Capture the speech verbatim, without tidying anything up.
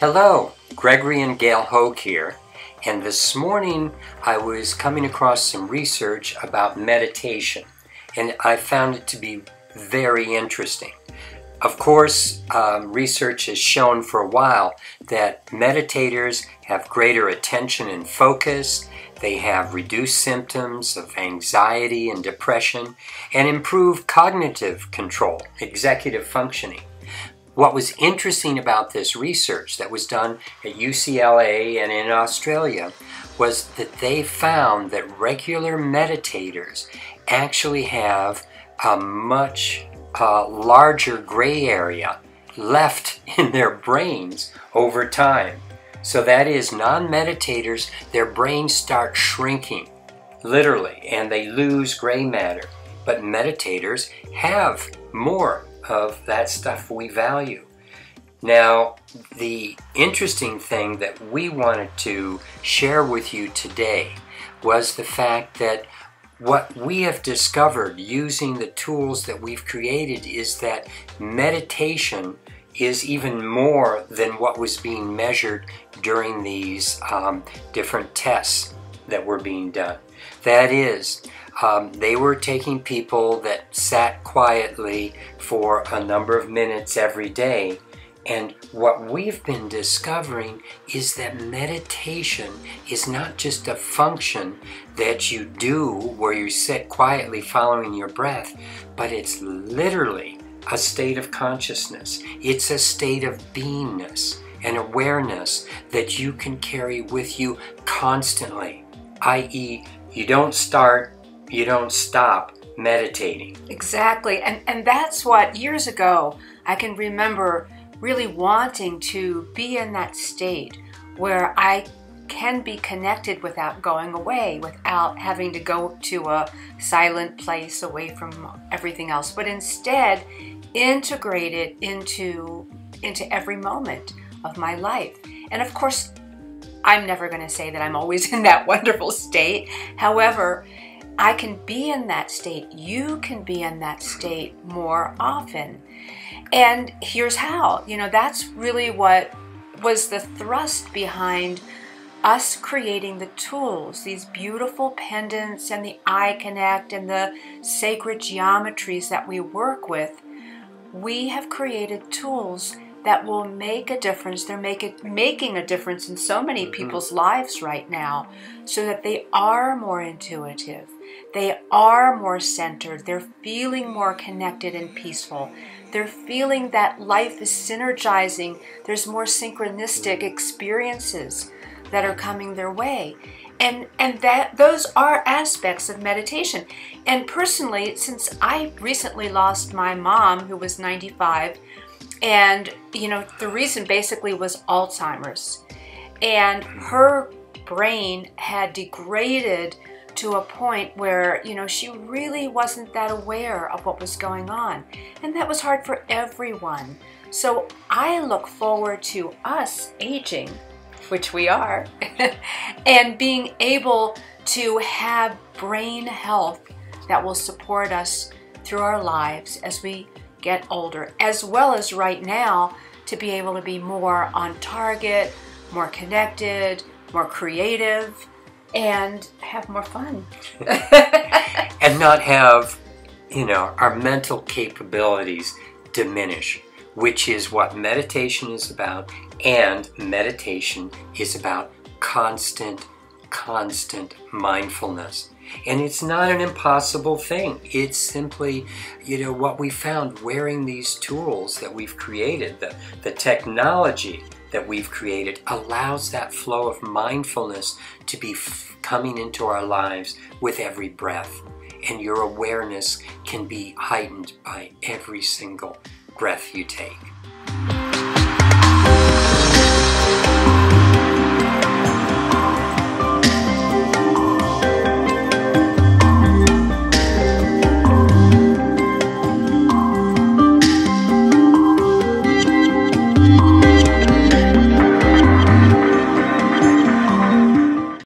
Hello, Gregory and Gail Hoag here, and this morning I was coming across some research about meditation, and I found it to be very interesting. Of course, um, research has shown for a while that meditators have greater attention and focus, they have reduced symptoms of anxiety and depression, and improved cognitive control, executive functioning. What was interesting about this research that was done at U C L A and in Australia was that they found that regular meditators actually have a much uh, larger gray area left in their brains over time. So that is, non-meditators, their brains start shrinking, literally, and they lose gray matter. But meditators have more of that stuff we value. Now, the interesting thing that we wanted to share with you today was the fact that what we have discovered using the tools that we've created is that meditation is even more than what was being measured during these um, different tests that were being done. That is, Um, they were taking people that sat quietly for a number of minutes every day, and what we've been discovering is that meditation is not just a function that you do where you sit quietly following your breath, but it's literally a state of consciousness. It's a state of beingness and awareness that you can carry with you constantly, that is you don't start you don't stop meditating. Exactly, and, and that's what years ago I can remember really wanting to be in that state where I can be connected without going away, without having to go to a silent place away from everything else, but instead integrate it into, into every moment of my life. And of course, I'm never going to say that I'm always in that wonderful state. However, I can be in that state. You can be in that state more often. And here's how. You know, that's really what was the thrust behind us creating the tools, these beautiful pendants and the iConnect and the sacred geometries that we work with. We have created tools that will make a difference. They're make it, making a difference in so many people's lives right now, so that they are more intuitive, they are more centered, they're feeling more connected and peaceful, they're feeling that life is synergizing, there's more synchronistic experiences that are coming their way. And, and that those are aspects of meditation. And personally, since I recently lost my mom, who was ninety-five, and, you know, the reason basically was Alzheimer's. And her brain had degraded to a point where, you know, she really wasn't that aware of what was going on. And that was hard for everyone. So I look forward to us aging, which we are, and being able to have brain health that will support us through our lives as we get older, as well as right now, to be able to be more on target, more connected, more creative, and have more fun. And not have, you know, our mental capabilities diminish, which is what meditation is about. And meditation is about constant, constant mindfulness. And it's not an impossible thing. It's simply, you know, what we found wearing these tools that we've created, the, the technology that we've created, allows that flow of mindfulness to be f coming into our lives with every breath. And your awareness can be heightened by every single breath you take.